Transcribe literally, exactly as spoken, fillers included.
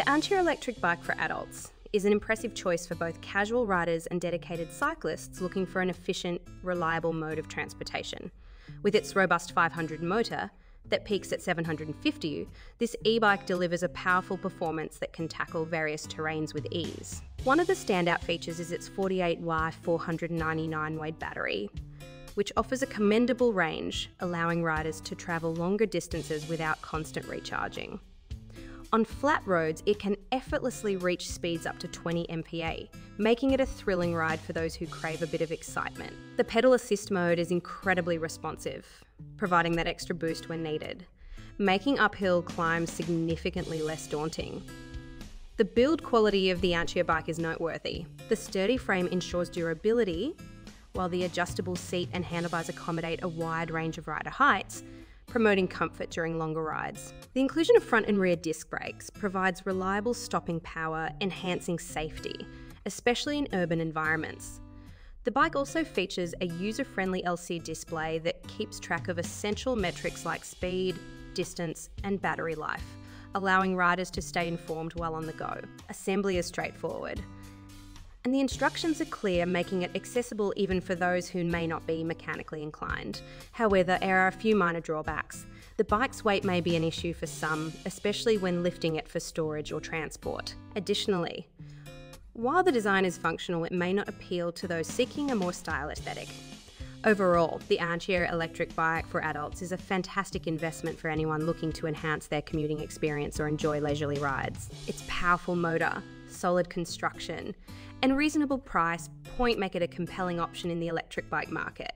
The Ancheer electric bike for adults is an impressive choice for both casual riders and dedicated cyclists looking for an efficient, reliable mode of transportation. With its robust five hundred motor that peaks at seven hundred fifty, this e-bike delivers a powerful performance that can tackle various terrains with ease. One of the standout features is its forty-eight watt four hundred ninety-nine watt battery, which offers a commendable range, allowing riders to travel longer distances without constant recharging. On flat roads, it can effortlessly reach speeds up to twenty M P A, making it a thrilling ride for those who crave a bit of excitement. The pedal assist mode is incredibly responsive, providing that extra boost when needed, making uphill climbs significantly less daunting. The build quality of the Ancheer bike is noteworthy. The sturdy frame ensures durability, while the adjustable seat and handlebars accommodate a wide range of rider heights, promoting comfort during longer rides. The inclusion of front and rear disc brakes provides reliable stopping power, enhancing safety, especially in urban environments. The bike also features a user-friendly L C D display that keeps track of essential metrics like speed, distance, and battery life, allowing riders to stay informed while on the go. Assembly is straightforward, and the instructions are clear, making it accessible even for those who may not be mechanically inclined. However, there are a few minor drawbacks. The bike's weight may be an issue for some, especially when lifting it for storage or transport. Additionally, while the design is functional, it may not appeal to those seeking a more stylish aesthetic. Overall, the Ancheer electric bike for adults is a fantastic investment for anyone looking to enhance their commuting experience or enjoy leisurely rides. Its powerful motor, solid construction, and reasonable price point make it a compelling option in the electric bike market.